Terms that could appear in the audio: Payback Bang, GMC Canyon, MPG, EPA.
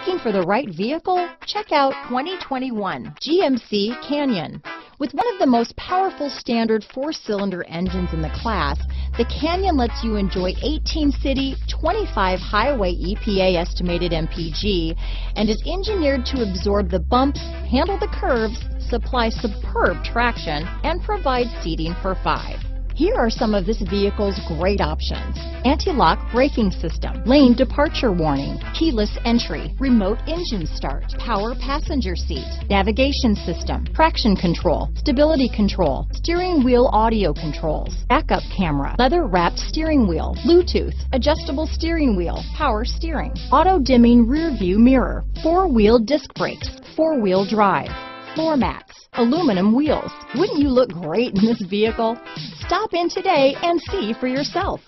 Looking for the right vehicle? Check out 2021 GMC Canyon. With one of the most powerful standard four-cylinder engines in the class, the Canyon lets you enjoy 18 city, 25 highway EPA estimated MPG, and is engineered to absorb the bumps, handle the curves, supply superb traction, and provide seating for five. Here are some of this vehicle's great options: anti-lock braking system, lane departure warning, keyless entry, remote engine start, power passenger seat, navigation system, traction control, stability control, steering wheel audio controls, backup camera, leather-wrapped steering wheel, Bluetooth, adjustable steering wheel, power steering, auto-dimming rear-view mirror, four-wheel disc brakes, four-wheel drive, floor mats, aluminum wheels. Wouldn't you look great in this vehicle? Stop in today and see for yourself.